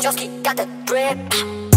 Joskee got the grip.